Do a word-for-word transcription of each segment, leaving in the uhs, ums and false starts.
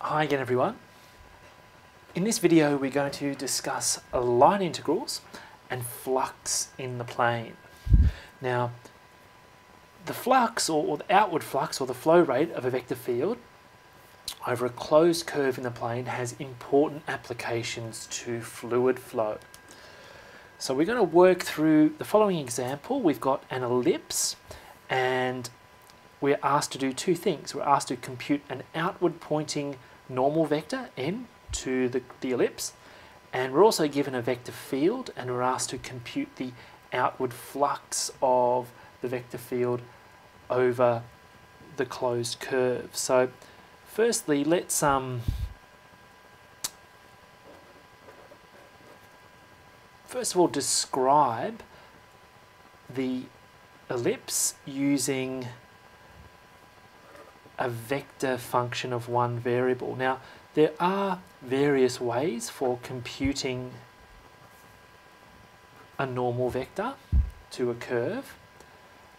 Hi again everyone. In this video we're going to discuss line integrals and flux in the plane. Now the flux or, or the outward flux or the flow rate of a vector field over a closed curve in the plane has important applications to fluid flow. So we're going to work through the following example. We've got an ellipse and we're asked to do two things. We're asked to compute an outward pointing normal vector, n, to the, the ellipse, and we're also given a vector field and we're asked to compute the outward flux of the vector field over the closed curve. So firstly, let's um, first of all describe the ellipse using a vector function of one variable. Now, there are various ways for computing a normal vector to a curve.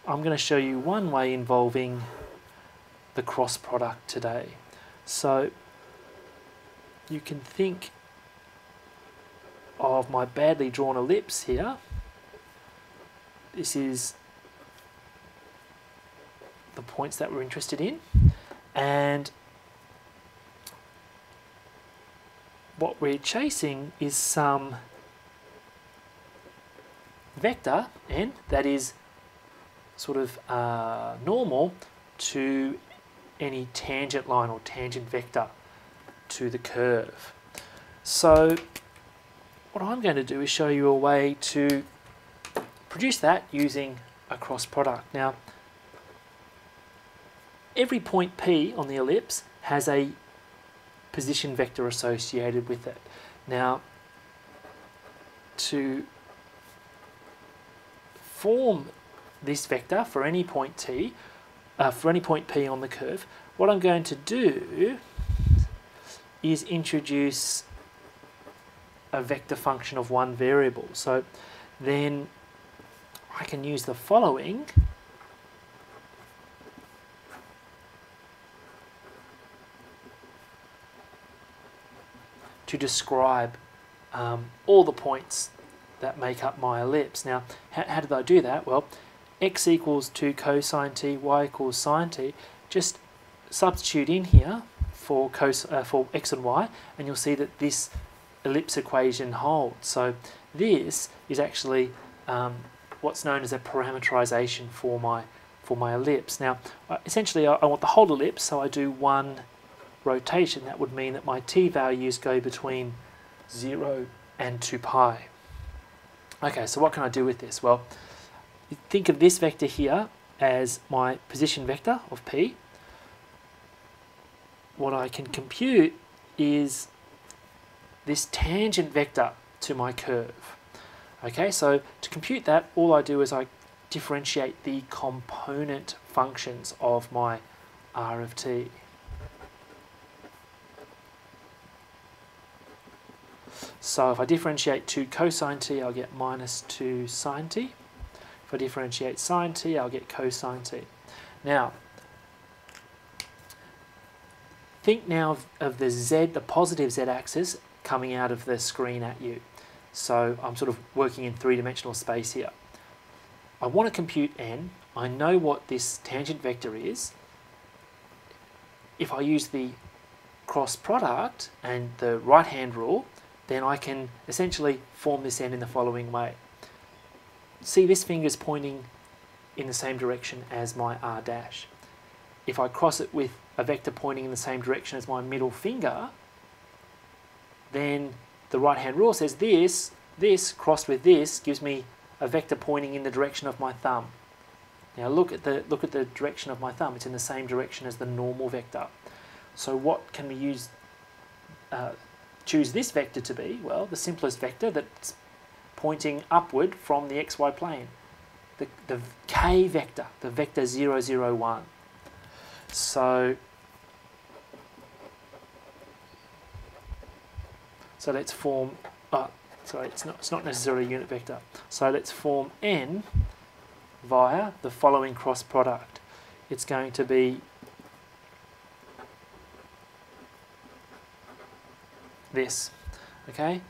I'm going to show you one way involving the cross product today. So you can think of my badly drawn ellipse here. This is the points that we're interested in. And what we're chasing is some vector, n, that is sort of uh, normal to any tangent line or tangent vector to the curve. So what I'm going to do is show you a way to produce that using a cross product. Now, every point P on the ellipse has a position vector associated with it. Now, to form this vector for any point T, uh, for any point P on the curve, what I'm going to do is introduce a vector function of one variable. So then I can use the following to describe um, all the points that make up my ellipse. Now, how, how did I do that? Well, x equals two cosine t, y equals sine t. Just substitute in here for cos uh, for x and y, and you'll see that this ellipse equation holds. So this is actually um, what's known as a parameterization for my for my ellipse. Now, essentially, I, I want the whole ellipse, so I do one rotation. That would mean that my t values go between zero and two pi. Okay, so what can I do with this? Well, think of this vector here as my position vector of p. What I can compute is this tangent vector to my curve. Okay, so to compute that, all I do is I differentiate the component functions of my r of t. So if I differentiate two cosine t, I'll get minus two sine t. If I differentiate sine t, I'll get cosine t. Now, think now of, of the z, the positive z-axis coming out of the screen at you. So I'm sort of working in three-dimensional space here. I want to compute n. I know what this tangent vector is. If I use the cross product and the right-hand rule, then I can essentially form this end in the following way. See, this finger's pointing in the same direction as my r dash. If I cross it with a vector pointing in the same direction as my middle finger, then the right-hand rule says this, this crossed with this gives me a vector pointing in the direction of my thumb. Now look at the look at the direction of my thumb. It's in the same direction as the normal vector. So what can we use? Uh, choose this vector to be? Well, the simplest vector that's pointing upward from the xy plane, the, the k vector, the vector zero, zero, one. So, so let's form, oh, sorry, it's not, it's not necessarily a unit vector. So let's form n via the following cross product. It's going to be this. Okay,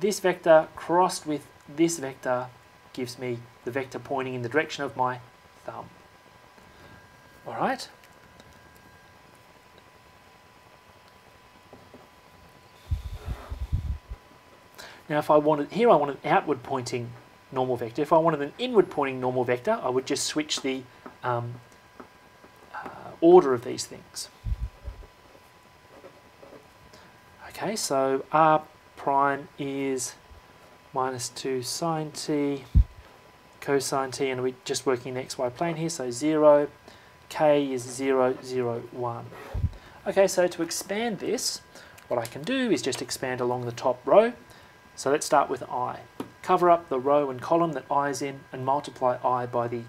this vector crossed with this vector gives me the vector pointing in the direction of my thumb. All right. Now, if I wanted here, I wanted an outward pointing normal vector. If I wanted an inward pointing normal vector, I would just switch the um, uh, order of these things. Okay, so r prime is minus two sine t, cosine t, and we're just working in xy plane here, so zero, k is zero, zero, one. Okay, so to expand this, what I can do is just expand along the top row. So let's start with I. Cover up the row and column that I is in and multiply I by the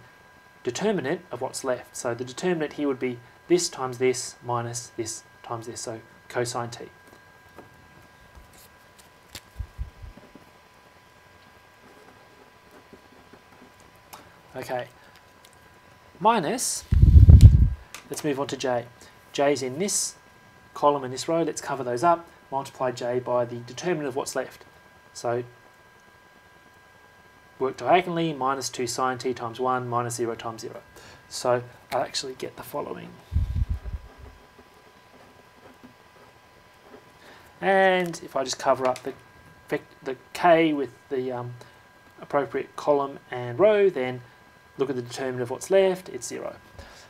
determinant of what's left. So the determinant here would be this times this minus this times this, so cosine t. Okay, minus, let's move on to j. J is in this column and this row, let's cover those up, multiply j by the determinant of what's left. So, work diagonally, minus two sine t times one, minus zero times zero. So, I'll actually get the following. And if I just cover up the, the k with the um, appropriate column and row, then look at the determinant of what's left, it's zero.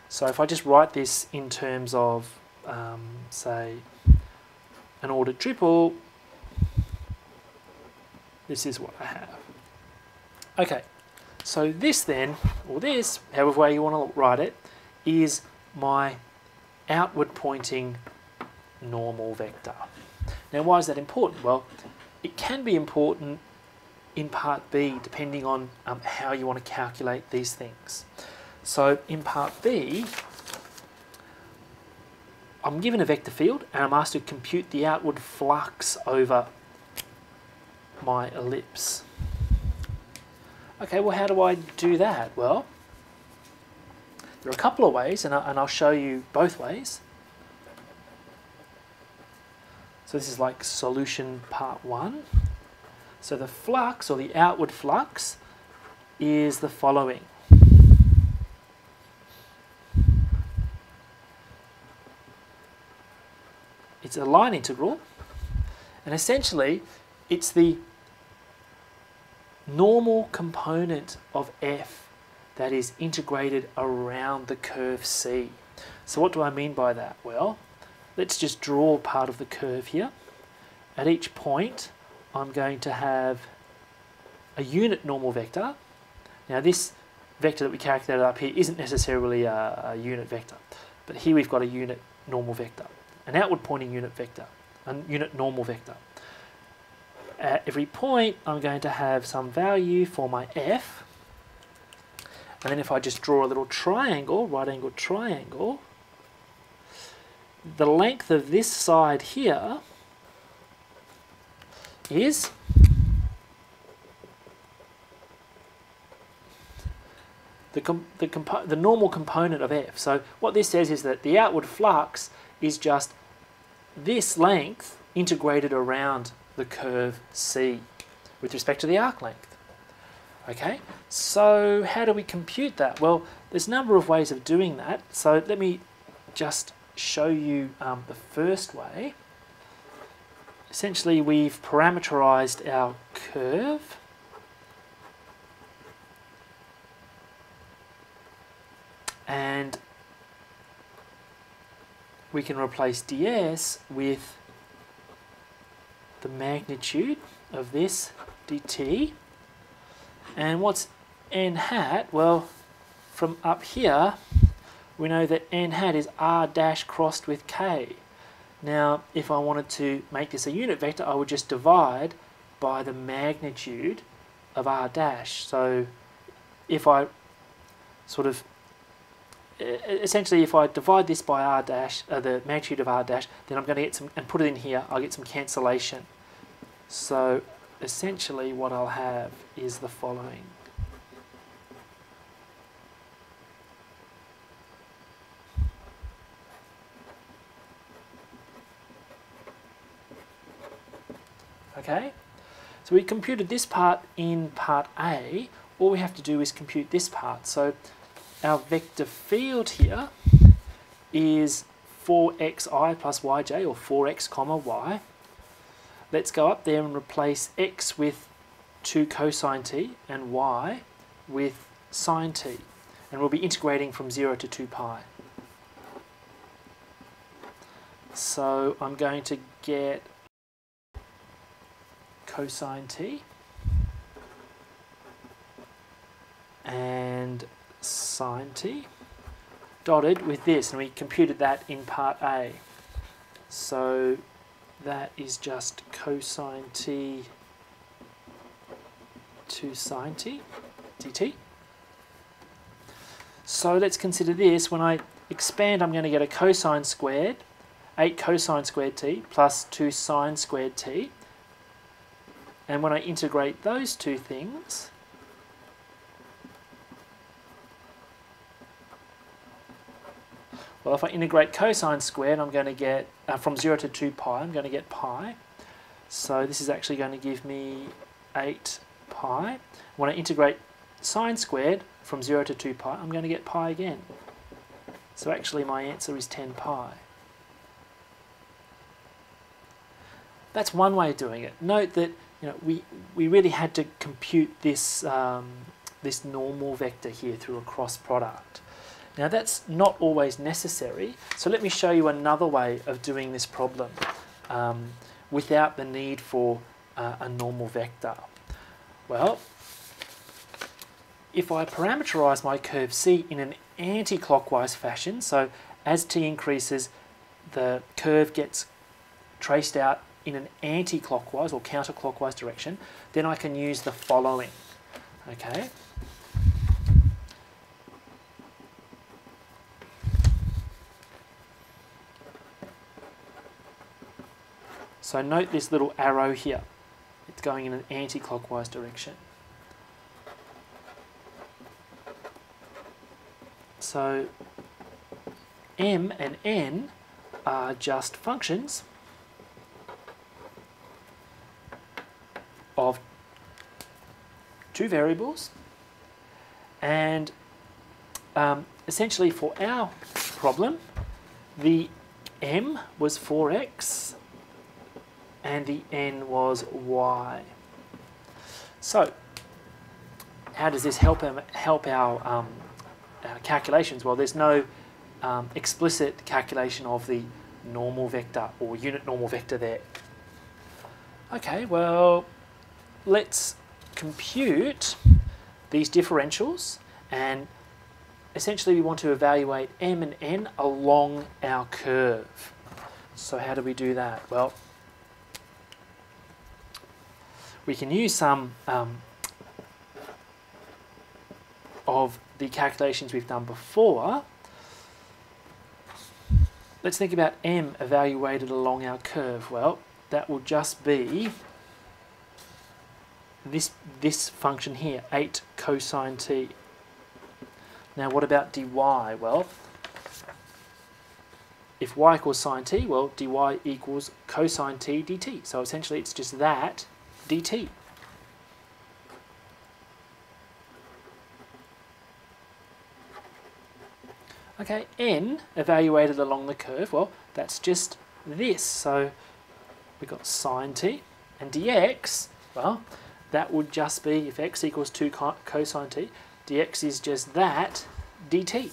So if I just write this in terms of, um, say, an ordered triple, this is what I have. Okay, so this then, or this, however way you want to write it, is my outward pointing normal vector. Now why is that important? Well, it can be important in part B, depending on um, how you want to calculate these things. So in part B, I'm given a vector field and I'm asked to compute the outward flux over my ellipse. Okay, well how do I do that? Well, there are a couple of ways and, I, and I'll show you both ways. So this is like solution part one. So the flux, or the outward flux, is the following. It's a line integral, and essentially it's the normal component of f that is integrated around the curve C. So what do I mean by that? Well, let's just draw part of the curve here. At each point, I'm going to have a unit normal vector. Now this vector that we calculated up here isn't necessarily a, a unit vector, but here we've got a unit normal vector, an outward pointing unit vector, a unit normal vector. At every point I'm going to have some value for my f, and then if I just draw a little triangle, right angle triangle, the length of this side here is the, com the, compo the normal component of f. So what this says is that the outward flux is just this length integrated around the curve C with respect to the arc length. Okay, so how do we compute that? Well, there's a number of ways of doing that. So let me just show you um, the first way. Essentially, we've parameterized our curve. And we can replace ds with the magnitude of this dt. And what's n hat? Well, from up here, we know that n hat is r dash crossed with k. Now, if I wanted to make this a unit vector, I would just divide by the magnitude of r dash. So if I sort of, essentially if I divide this by r dash, uh, the magnitude of r dash, then I'm going to get some, and put it in here, I'll get some cancellation. So essentially what I'll have is the following. okay? So we computed this part in part A. All we have to do is compute this part. So our vector field here is four x i plus y j, or four x comma y. Let's go up there and replace x with two cosine t and y with sine t. And we'll be integrating from zero to two pi. So I'm going to get cosine t and sine t dotted with this, and we computed that in part A. So that is just cosine t to sine t dt. So let's consider this. When I expand, I'm going to get a cosine squared, eight cosine squared t plus two sine squared t. And when I integrate those two things, well, if I integrate cosine squared, I'm going to get, uh, from zero to two pi, I'm going to get pi. So this is actually going to give me eight pi. When I integrate sine squared from zero to two pi, I'm going to get pi again. So actually my answer is ten pi. That's one way of doing it. Note that, you know, we, we really had to compute this, um, this normal vector here through a cross product. Now that's not always necessary, so let me show you another way of doing this problem um, without the need for uh, a normal vector. Well, if I parameterize my curve C in an anti-clockwise fashion, so as t increases, the curve gets traced out in an anti-clockwise or counterclockwise direction, then I can use the following, okay? So note this little arrow here. It's going in an anti-clockwise direction. So m and n are just functions of two variables, and um, essentially for our problem the m was four x and the n was y. So how does this help, um, help our, um, our calculations? Well, there's no um, explicit calculation of the normal vector or unit normal vector there. Okay, well, let's compute these differentials, and essentially we want to evaluate m and n along our curve. So how do we do that? Well, we can use some um, of the calculations we've done before. Let's think about m evaluated along our curve. Well, that will just be this this function here, eight cosine t. Now what about dy? Well, if y equals sine t, well, dy equals cosine t dt. So essentially it's just that dt. Okay, n evaluated along the curve, well, that's just this. So we've got sine t, and dx, well, that would just be, if x equals two cosine t, dx is just that dt.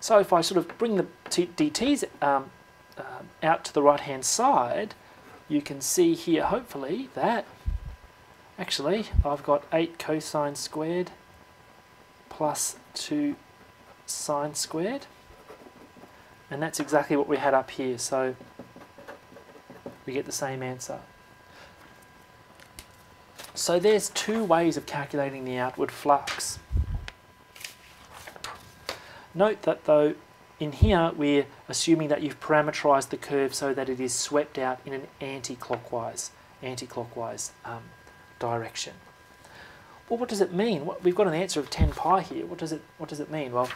So if I sort of bring the t dt's um, uh, out to the right-hand side, you can see here, hopefully, that actually I've got eight cosine squared plus two sine squared. And that's exactly what we had up here, so we get the same answer. So there's two ways of calculating the outward flux. Note that though, in here we're assuming that you've parameterized the curve so that it is swept out in an anti-clockwise, anti-clockwise um, direction. Well, what does it mean? What, we've got an answer of ten pi here. What does it, what does it mean? Well,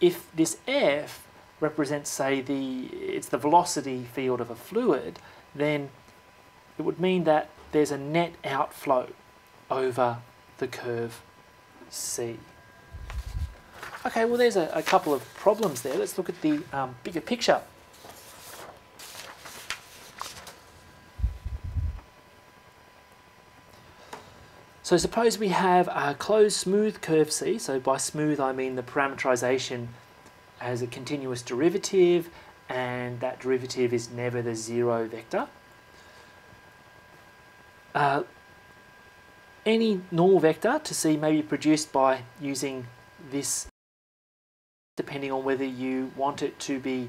if this F represents, say, the it's the velocity field of a fluid, then it would mean that there's a net outflow over the curve C. Okay, well there's a, a couple of problems there. Let's look at the um, bigger picture. So suppose we have a closed smooth curve C. So by smooth I mean the parameterization has a continuous derivative, and that derivative is never the zero vector. Uh, any normal vector to C may be produced by using this, depending on whether you want it to be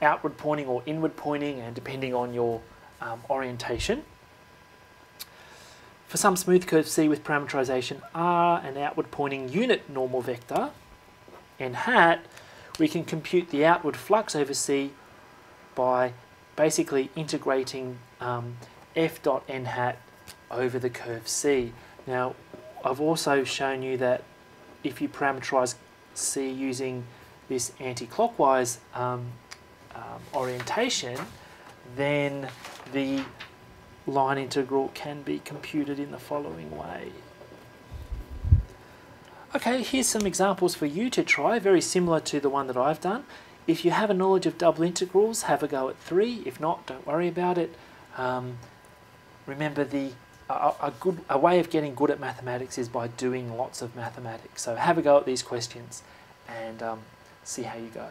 outward pointing or inward pointing, and depending on your um, orientation. For some smooth curve C with parameterization R, an outward pointing unit normal vector, n hat, we can compute the outward flux over C by basically integrating um, F dot n hat over the curve C. Now, I've also shown you that if you parameterize C using this anti-clockwise um, um, orientation, then the line integral can be computed in the following way. Okay, here's some examples for you to try, very similar to the one that I've done. If you have a knowledge of double integrals, have a go at three. If not, don't worry about it. Um, remember, the a, a, good, a way of getting good at mathematics is by doing lots of mathematics. So have a go at these questions and um, see how you go.